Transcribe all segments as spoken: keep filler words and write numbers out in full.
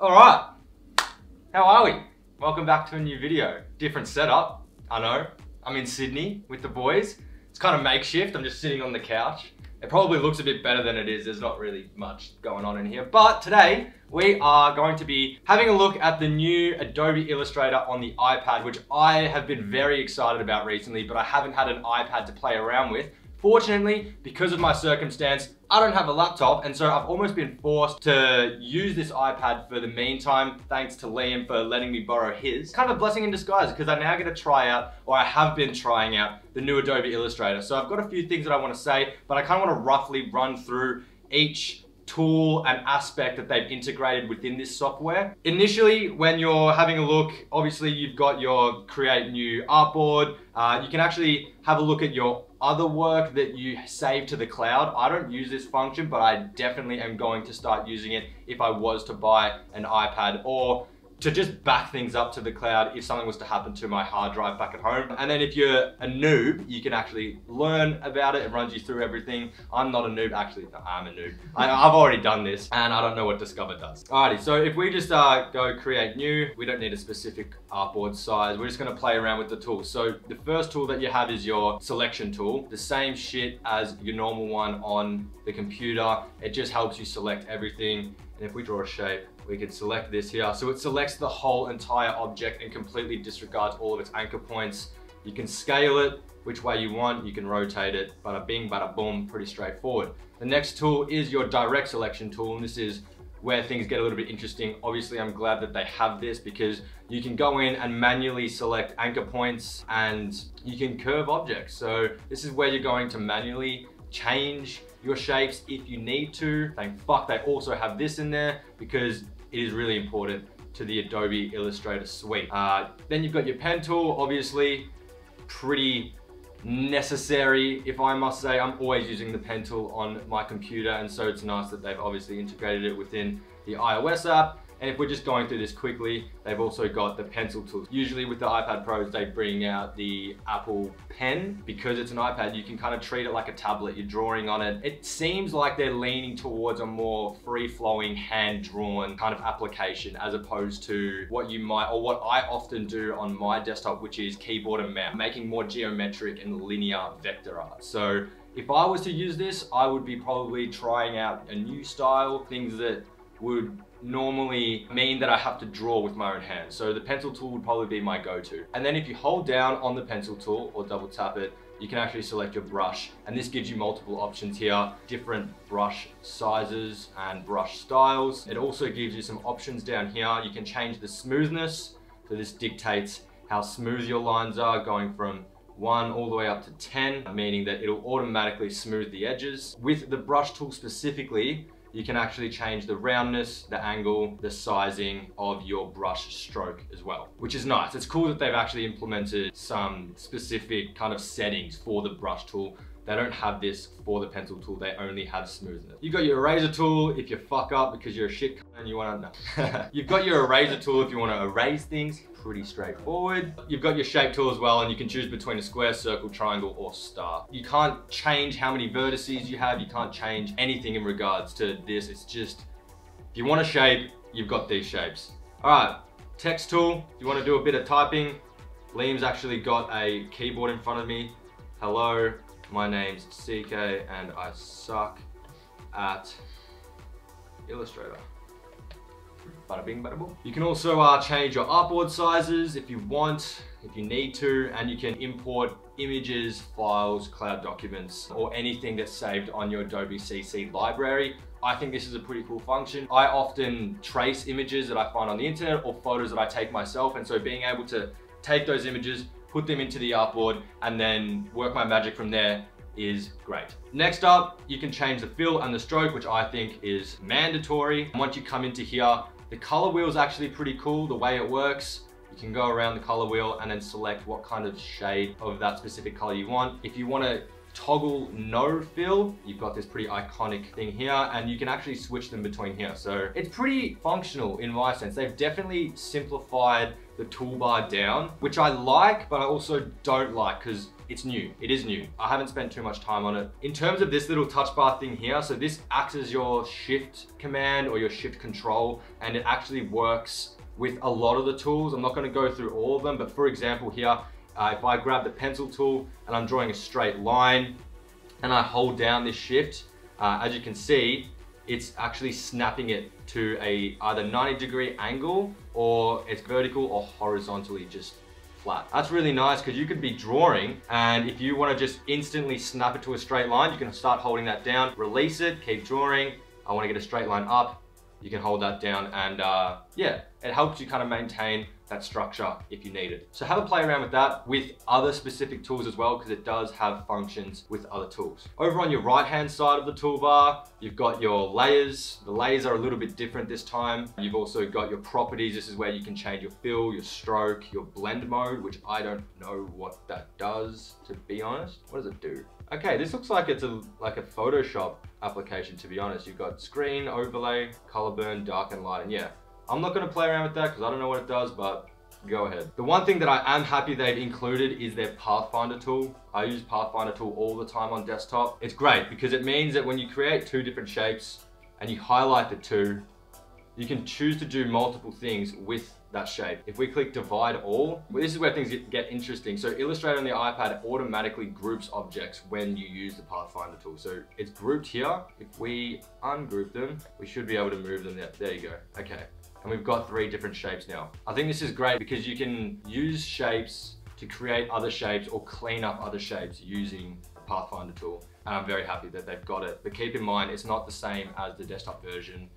All right, how are we? Welcome back to a new video. Different setup, I know. I'm in Sydney with the boys. It's kind of makeshift, I'm just sitting on the couch. It probably looks a bit better than it is. There's not really much going on in here. But today, we are going to be having a look at the new Adobe Illustrator on the iPad, which I have been very excited about recently, but I haven't had an iPad to play around with. Fortunately, because of my circumstance, I don't have a laptop, and so I've almost been forced to use this iPad for the meantime, thanks to Liam for letting me borrow his. Kind of a blessing in disguise, because I now get to try out, or I have been trying out, the new Adobe Illustrator. So I've got a few things that I want to say, but I kind of want to roughly run through each tool and aspect that they've integrated within this software. Initially, when you're having a look, obviously you've got your create new artboard. Uh, you can actually have a look at your other work that you save to the cloud. I don't use this function, but I definitely am going to start using it if I was to buy an iPad or to just back things up to the cloud if something was to happen to my hard drive back at home. And then if you're a noob, you can actually learn about it. It runs you through everything. I'm not a noob, actually, no, I'm a noob. I, I've already done this and I don't know what Discover does. Alrighty, so if we just uh, go create new, we don't need a specific artboard size. We're just gonna play around with the tools. So the first tool that you have is your selection tool. The same shit as your normal one on the computer. It just helps you select everything. And if we draw a shape, we can select this here. So it selects the whole entire object and completely disregards all of its anchor points. You can scale it which way you want, you can rotate it, bada bing, bada boom, pretty straightforward. The next tool is your direct selection tool, and this is where things get a little bit interesting. Obviously, I'm glad that they have this because you can go in and manually select anchor points and you can curve objects. So this is where you're going to manually change your shapes if you need to. Thank fuck they also have this in there because it is really important to the Adobe Illustrator suite. Uh, then you've got your pen tool, obviously pretty necessary, if I must say. I'm always using the pen tool on my computer, and so it's nice that they've obviously integrated it within the iOS app. And if we're just going through this quickly, they've also got the pencil tools. Usually with the iPad Pros, they bring out the Apple Pen. Because it's an iPad, you can kind of treat it like a tablet. You're drawing on it. It seems like they're leaning towards a more free-flowing, hand-drawn kind of application as opposed to what you might, or what I often do on my desktop, which is keyboard and mouse, making more geometric and linear vector art. So if I was to use this, I would be probably trying out a new style, things that would normally mean that I have to draw with my own hands. So the pencil tool would probably be my go-to. And then if you hold down on the pencil tool or double tap it, you can actually select your brush. And this gives you multiple options here, different brush sizes and brush styles. It also gives you some options down here. You can change the smoothness. So this dictates how smooth your lines are, going from one all the way up to ten, meaning that it'll automatically smooth the edges. With the brush tool specifically, you can actually change the roundness, the angle, the sizing of your brush stroke as well, which is nice. It's cool that they've actually implemented some specific kind of settings for the brush tool. They don't have this for the pencil tool, they only have smoothness. You've got your eraser tool if you fuck up because you're a shit and you wanna, no. You've got your eraser tool if you wanna erase things, pretty straightforward. You've got your shape tool as well, and you can choose between a square, circle, triangle, or star. You can't change how many vertices you have, you can't change anything in regards to this. It's just, if you want a shape, you've got these shapes. All right, text tool, if you wanna do a bit of typing, Liam's actually got a keyboard in front of me. Hello. My name's C K and I suck at Illustrator. Bada bing, bada boom. You can also uh, change your artboard sizes if you want, if you need to, and you can import images, files, cloud documents, or anything that's saved on your Adobe C C library. I think this is a pretty cool function. I often trace images that I find on the internet or photos that I take myself, and so being able to take those images, put them into the artboard, and then work my magic from there is great. Next up, you can change the fill and the stroke, which I think is mandatory. And once you come into here, the color wheel is actually pretty cool, the way it works. You can go around the color wheel and then select what kind of shade of that specific color you want. If you want to toggle no fill, you've got this pretty iconic thing here, and you can actually switch them between here. So it's pretty functional in my sense. They've definitely simplified the toolbar down, which I like, but I also don't like, because it's new. It is new. I haven't spent too much time on it. In terms of this little touch bar thing here, so this acts as your shift command or your shift control, and it actually works with a lot of the tools. I'm not going to go through all of them, but for example here, uh, if I grab the pencil tool and I'm drawing a straight line and I hold down this shift, uh, as you can see, it's actually snapping it to a either ninety degree angle, or it's vertical or horizontally just flat. That's really nice because you could be drawing and if you want to just instantly snap it to a straight line, you can start holding that down, release it, keep drawing. I want to get a straight line up. You can hold that down and uh, yeah, it helps you kind of maintain that structure if you need it. So have a play around with that with other specific tools as well, because it does have functions with other tools. Over on your right-hand side of the toolbar, you've got your layers. The layers are a little bit different this time. You've also got your properties. This is where you can change your fill, your stroke, your blend mode, which I don't know what that does, to be honest. What does it do? Okay, this looks like it's a, like a Photoshop application, to be honest. You've got screen, overlay, color burn, dark and light, and yeah. I'm not going to play around with that because I don't know what it does, but go ahead. The one thing that I am happy they've included is their Pathfinder tool. I use Pathfinder tool all the time on desktop. It's great because it means that when you create two different shapes and you highlight the two, you can choose to do multiple things with that shape. If we click divide all, well, this is where things get interesting. So Illustrator on the iPad automatically groups objects when you use the Pathfinder tool. So it's grouped here. If we ungroup them, we should be able to move them there. There you go. Okay. And we've got three different shapes now. I think this is great because you can use shapes to create other shapes or clean up other shapes using the Pathfinder tool. And I'm very happy that they've got it. But keep in mind, it's not the same as the desktop version.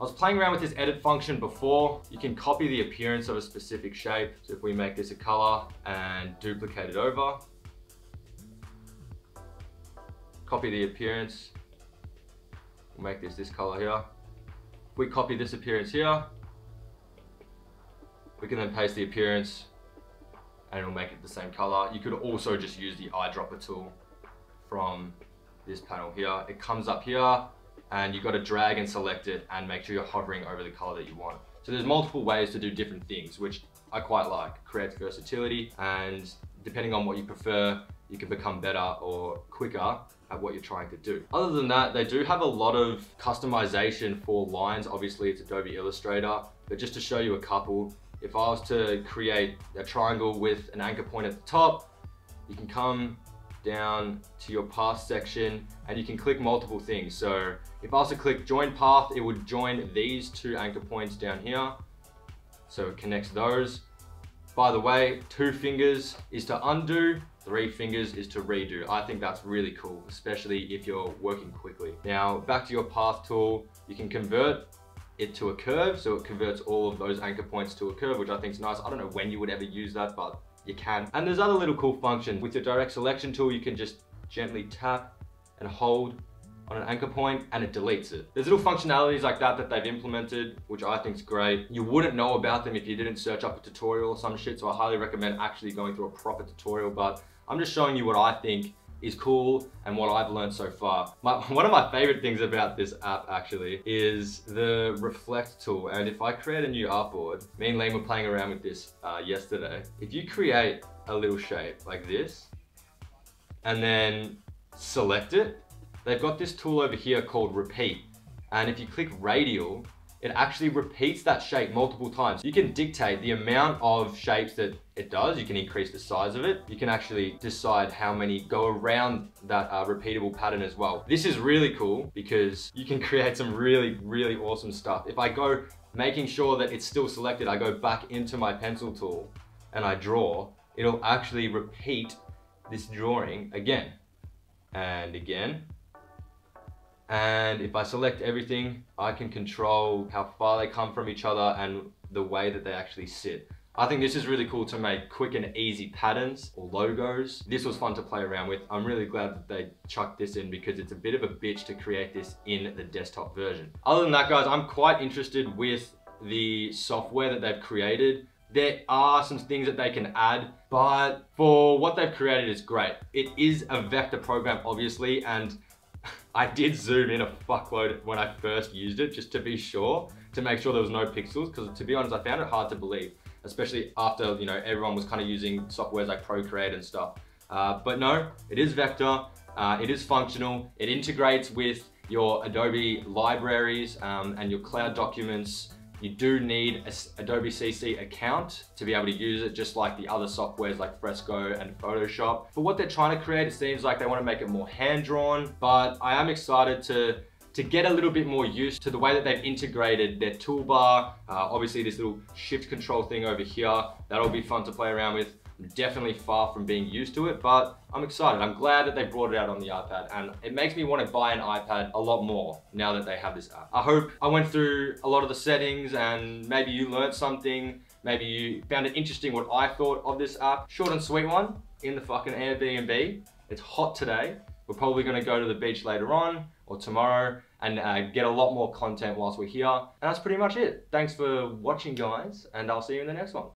I was playing around with this edit function before. You can copy the appearance of a specific shape. So if we make this a color and duplicate it over, copy the appearance, we'll make this this color here. If we copy this appearance here, we can then paste the appearance and it'll make it the same color. You could also just use the eyedropper tool from this panel here. It comes up here and you've got to drag and select it and make sure you're hovering over the color that you want. So there's multiple ways to do different things, which I quite like. It creates versatility, and depending on what you prefer, you can become better or quicker at what you're trying to do. Other than that, they do have a lot of customization for lines. Obviously it's Adobe Illustrator, but just to show you a couple, if I was to create a triangle with an anchor point at the top, you can come down to your path section and you can click multiple things. So if I was to click join path, it would join these two anchor points down here. So it connects those. By the way, two fingers is to undo, three fingers is to redo. I think that's really cool, especially if you're working quickly. Now, back to your path tool, you can convert it to a curve. So it converts all of those anchor points to a curve, which I think is nice. I don't know when you would ever use that, but you can. And there's other little cool functions. With your direct selection tool, you can just gently tap and hold on an anchor point and it deletes it. There's little functionalities like that that they've implemented, which I think is great. You wouldn't know about them if you didn't search up a tutorial or some shit, so I highly recommend actually going through a proper tutorial, but I'm just showing you what I think is cool and what I've learned so far. My, one of my favorite things about this app actually is the reflect tool. And if I create a new artboard, me and Liam were playing around with this uh, yesterday. If you create a little shape like this and then select it, they've got this tool over here called repeat. And if you click radial, it actually repeats that shape multiple times. You can dictate the amount of shapes that it does. You can increase the size of it. You can actually decide how many go around that uh, repeatable pattern as well. This is really cool because you can create some really, really awesome stuff. If I go making sure that it's still selected, I go back into my pencil tool and I draw, it'll actually repeat this drawing again and again. And if I select everything, I can control how far they come from each other and the way that they actually sit. I think this is really cool to make quick and easy patterns or logos. This was fun to play around with. I'm really glad that they chucked this in because it's a bit of a bitch to create this in the desktop version. Other than that, guys, I'm quite interested with the software that they've created. There are some things that they can add, but for what they've created, it's great. It is a vector program, obviously, and I did zoom in a fuckload when I first used it, just to be sure, to make sure there was no pixels, because to be honest, I found it hard to believe, especially after, you know, everyone was kind of using softwares like Procreate and stuff. Uh, but no, it is vector, uh, it is functional, it integrates with your Adobe libraries um, and your cloud documents. You do need an Adobe C C account to be able to use it, just like the other softwares like Fresco and Photoshop. But what they're trying to create, it seems like they want to make it more hand-drawn, but I am excited to, to get a little bit more used to the way that they've integrated their toolbar. Uh, obviously this little shift control thing over here, that'll be fun to play around with. I'm definitely far from being used to it, but I'm excited. I'm glad that they brought it out on the iPad, and it makes me want to buy an iPad a lot more now that they have this app. I hope I went through a lot of the settings and maybe you learned something. Maybe you found it interesting what I thought of this app. Short and sweet one, in the fucking Airbnb. It's hot today. We're probably gonna go to the beach later on or tomorrow and uh, get a lot more content whilst we're here. And that's pretty much it. Thanks for watching, guys, and I'll see you in the next one.